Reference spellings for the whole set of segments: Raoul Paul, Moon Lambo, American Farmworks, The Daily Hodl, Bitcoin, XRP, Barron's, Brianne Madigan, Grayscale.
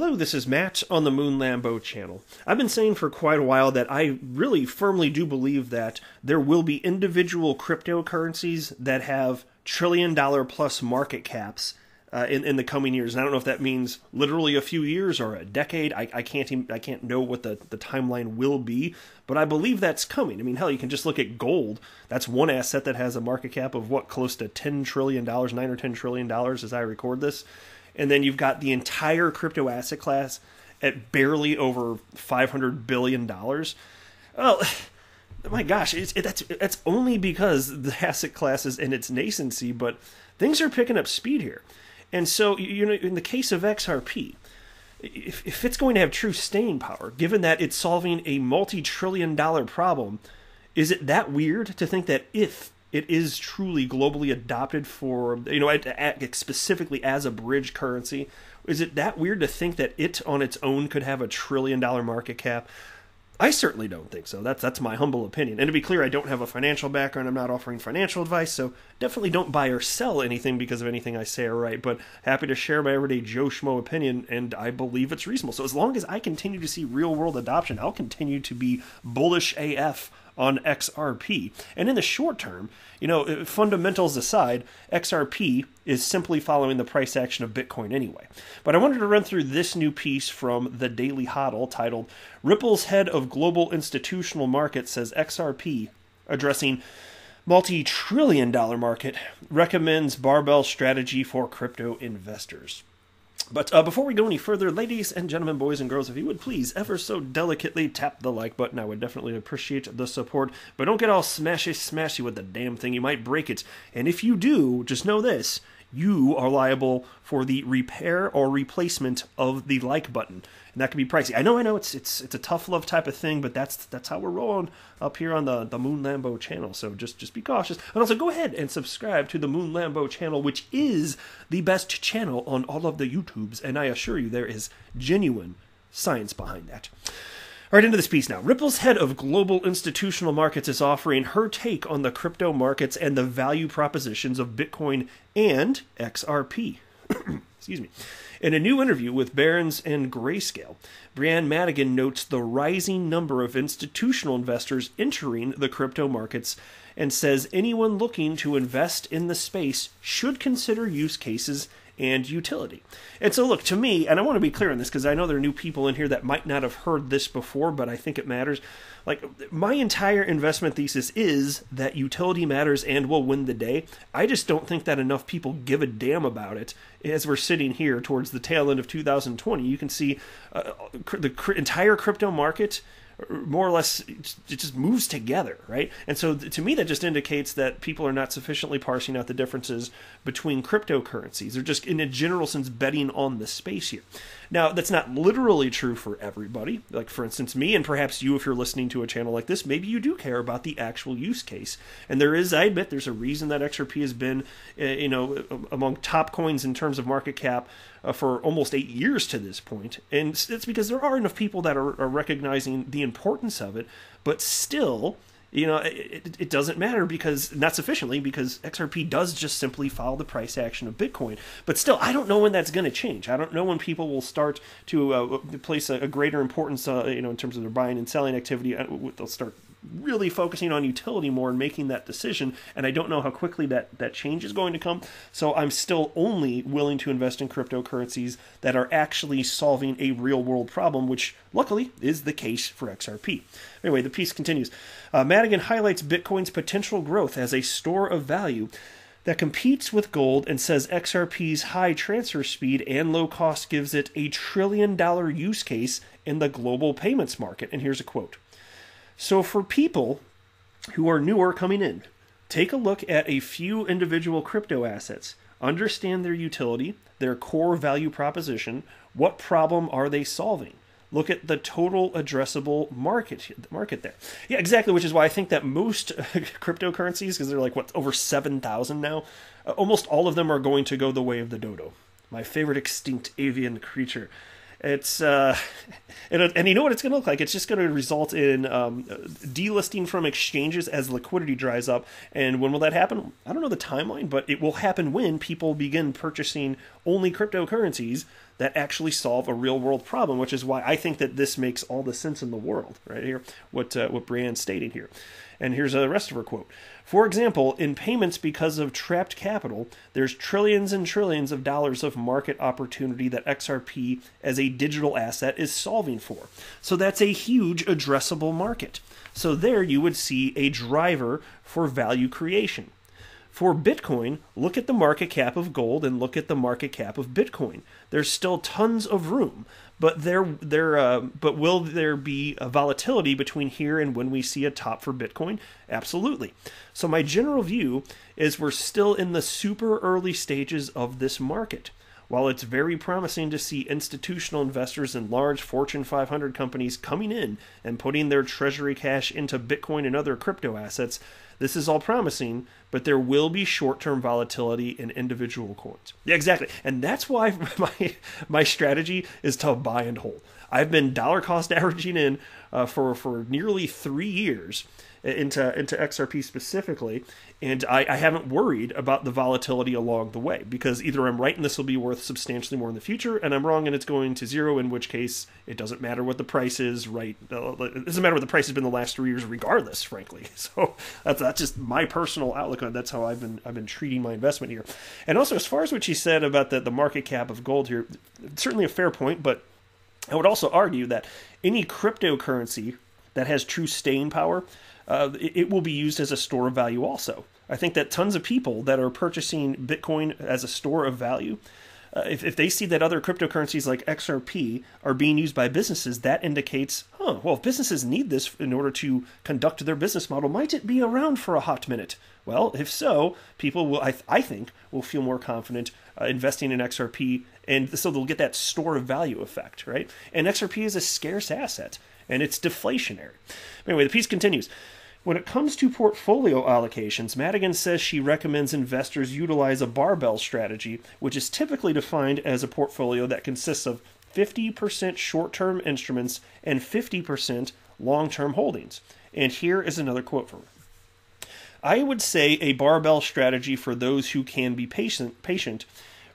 Hello, this is Matt on the Moon Lambo channel. I've been saying for quite a while that I really firmly do believe that there will be individual cryptocurrencies that have trillion-dollar plus market caps in the coming years. And I don't know if that means literally a few years or a decade. I can't know what the timeline will be, but I believe that's coming. I mean, hell, you can just look at gold. That's one asset that has a market cap of what, close to $10 trillion, $9 or $10 trillion as I record this. And then you've got the entire crypto asset class at barely over $500 billion. Well, my gosh, that's only because the asset class is in its nascency, but things are picking up speed here. And so, you know, in the case of XRP, if it's going to have true staying power, given that it's solving a multi-trillion dollar problem, is it that weird to think that if it is truly globally adopted for, you know, specifically as a bridge currency, is it that weird to think that it on its own could have a trillion-dollar market cap? I certainly don't think so. That's my humble opinion. And to be clear, I don't have a financial background. I'm not offering financial advice, so definitely don't buy or sell anything because of anything I say or write, but happy to share my everyday Joe Schmo opinion, and I believe it's reasonable. So as long as I continue to see real-world adoption, I'll continue to be bullish AF on XRP. And in the short term, you know, fundamentals aside, XRP is simply following the price action of Bitcoin anyway. But I wanted to run through this new piece from The Daily Hodl titled, Ripple's Head of Global Institutional Market Says XRP Addressing Multi-Trillion Dollar Market Recommends Barbell Strategy for Crypto Investors. But before we go any further, ladies and gentlemen, boys and girls, if you would please ever so delicately tap the like button, I would definitely appreciate the support. But don't get all smashy with the damn thing. You might break it. And if you do, just know this. You are liable for the repair or replacement of the like button. And that can be pricey. I know, it's a tough love type of thing, but that's how we're rolling up here on the Moon Lambo channel. So just be cautious. And also go ahead and subscribe to the Moon Lambo channel, which is the best channel on all of the YouTubes. And I assure you there is genuine science behind that. All right, into this piece now. Ripple's head of global institutional markets is offering her take on the crypto markets and the value propositions of Bitcoin and XRP. Excuse me. In a new interview with Barron's and Grayscale, Brianne Madigan notes the rising number of institutional investors entering the crypto markets and says anyone looking to invest in the space should consider use cases and utility. And so look, to me, and I want to be clear on this because I know there are new people in here that might not have heard this before, but I think it matters. Like, my entire investment thesis is that utility matters and will win the day. I just don't think that enough people give a damn about it. As we're sitting here towards the tail end of 2020, you can see the entire crypto market more or less, it just moves together, right? And so to me, that just indicates that people are not sufficiently parsing out the differences between cryptocurrencies. They're just, in a general sense, betting on the space here. Now, that's not literally true for everybody. Like, for instance, me, and perhaps you, if you're listening to a channel like this, maybe you do care about the actual use case. And there is, I admit, there's a reason that XRP has been, you know, among top coins in terms of market cap for almost 8 years to this point. And it's because there are enough people that are recognizing the importance of it, but still, you know, it doesn't matter because, not sufficiently, because XRP does just simply follow the price action of Bitcoin. But still, I don't know when that's going to change. I don't know when people will start to place a greater importance, you know, in terms of their buying and selling activity. They'll start really focusing on utility more and making that decision, and I don't know how quickly that change is going to come. So I'm still only willing to invest in cryptocurrencies that are actually solving a real-world problem, which luckily is the case for XRP. Anyway, the piece continues. Madigan highlights Bitcoin's potential growth as a store of value that competes with gold and says XRP's high transfer speed and low cost gives it a trillion-dollar use case in the global payments market. And here's a quote. So for people who are newer coming in, take a look at a few individual crypto assets, understand their utility, their core value proposition, what problem are they solving? Look at the total addressable market there. Yeah, exactly, which is why I think that most cryptocurrencies, because they're like, what, over 7,000 now, almost all of them are going to go the way of the dodo, my favorite extinct avian creature. It's and you know what it's going to look like. It's just going to result in delisting from exchanges as liquidity dries up. And when will that happen? I don't know the timeline, but it will happen when people begin purchasing only cryptocurrencies that actually solve a real-world problem, which is why I think that this makes all the sense in the world right here, what Brianne's stating here. And here's the rest of her quote. For example, in payments because of trapped capital, there's trillions and trillions of dollars of market opportunity that XRP as a digital asset is solving for. So that's a huge addressable market. So there you would see a driver for value creation. For Bitcoin, look at the market cap of gold and look at the market cap of Bitcoin. There's still tons of room, but but will there be a volatility between here and when we see a top for Bitcoin? Absolutely. So my general view is we're still in the super early stages of this market. While it's very promising to see institutional investors and large Fortune 500 companies coming in and putting their treasury cash into Bitcoin and other crypto assets, this is all promising, but there will be short-term volatility in individual coins. Yeah, exactly. And that's why my strategy is to buy and hold. I've been dollar cost averaging in for nearly 3 years into XRP specifically, and I haven't worried about the volatility along the way, because either I'm right and this will be worth substantially more in the future, and I'm wrong and it's going to zero, in which case it doesn't matter what the price is, right? It doesn't matter what the price has been the last 3 years regardless, frankly. So that's just my personal outlook on it. That's how I've been treating my investment here. And also, as far as what she said about the market cap of gold here, certainly a fair point, but I would also argue that any cryptocurrency that has true staying power, it will be used as a store of value also. I think that tons of people that are purchasing Bitcoin as a store of value, if they see that other cryptocurrencies like XRP are being used by businesses, that indicates, huh, well, if businesses need this in order to conduct their business model, might it be around for a hot minute? Well, if so, people will, I think, will feel more confident investing in XRP, and so they'll get that store of value effect, right? And XRP is a scarce asset, and it's deflationary. Anyway, the piece continues. When it comes to portfolio allocations, Madigan says she recommends investors utilize a barbell strategy, which is typically defined as a portfolio that consists of 50% short-term instruments and 50% long-term holdings. And here is another quote from her. I would say a barbell strategy for those who can be patient,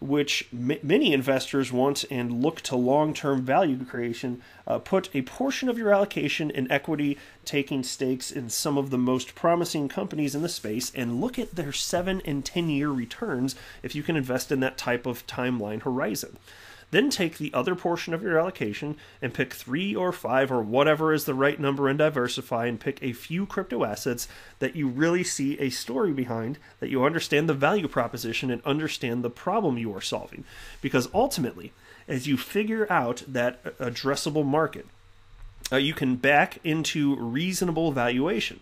which many investors want and look to long-term value creation, put a portion of your allocation in equity, taking stakes in some of the most promising companies in the space, and look at their 7- and 10-year returns if you can invest in that type of timeline horizon. Then take the other portion of your allocation and pick 3 or 5 or whatever is the right number and diversify, and pick a few crypto assets that you really see a story behind, that you understand the value proposition and understand the problem you are solving. Because ultimately, as you figure out that addressable market, you can back into reasonable valuation.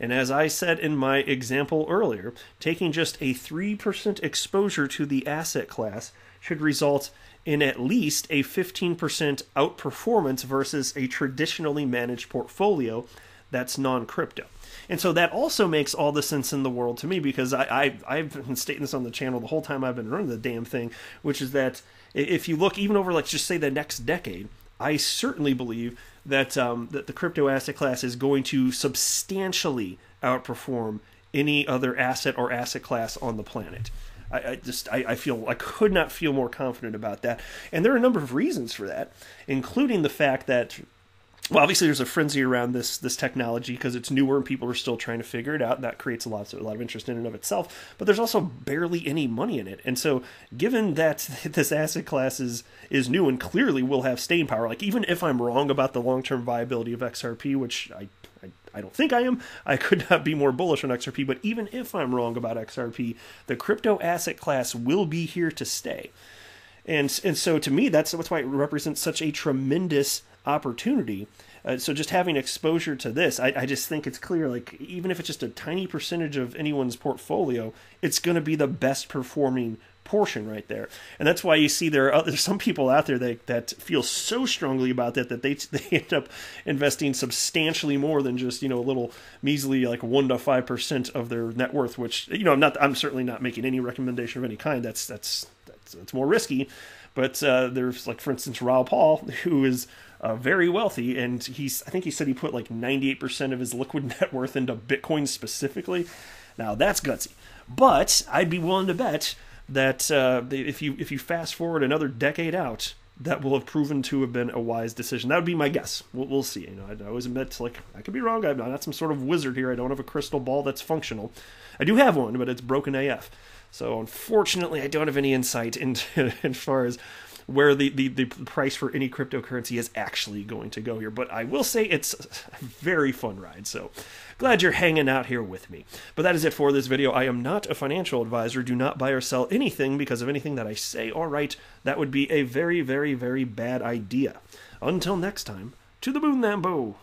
And as I said in my example earlier, taking just a 3% exposure to the asset class should result in at least a 15% outperformance versus a traditionally managed portfolio that's non-crypto. And so that also makes all the sense in the world to me, because I've been stating this on the channel the whole time I've been running the damn thing, which is that if you look even over, let's just say, the next decade, I certainly believe that the crypto asset class is going to substantially outperform any other asset or asset class on the planet. I could not feel more confident about that. And there are a number of reasons for that, including the fact that, well, obviously there's a frenzy around this technology because it's newer and people are still trying to figure it out, and that creates a lot of interest in and of itself. But there's also barely any money in it. And so given that this asset class is new and clearly will have staying power, like even if I'm wrong about the long-term viability of XRP, which I don't think I am. I could not be more bullish on XRP, but even if I'm wrong about XRP, the crypto asset class will be here to stay. And so to me, that's why it represents such a tremendous opportunity. So just having exposure to this, I just think it's clear, like even if it's just a tiny percentage of anyone's portfolio, it's going to be the best performing portion right there. And that's why you see there's some people out there that feel so strongly about that they end up investing substantially more than just, you know, a little measly like 1 to 5% of their net worth, which, you know, I'm certainly not making any recommendation of any kind. That's more risky, But there's, like, for instance, Raoul Paul, who is very wealthy, and I think he said he put like 98% of his liquid net worth into Bitcoin specifically. Now that's gutsy, but I'd be willing to bet that if you fast forward another decade out, that will have proven to have been a wise decision. That would be my guess. We'll see. You know, I always admit, like, I could be wrong. I'm not some sort of wizard here. I don't have a crystal ball that's functional. I do have one, but it's broken AF. So unfortunately, I don't have any insight into as far as where the price for any cryptocurrency is actually going to go here. But I will say it's a very fun ride. So glad you're hanging out here with me. But that is it for this video. I am not a financial advisor. Do not buy or sell anything because of anything that I say or write. That would be a very, very, very bad idea. Until next time, to the Moon Lambo.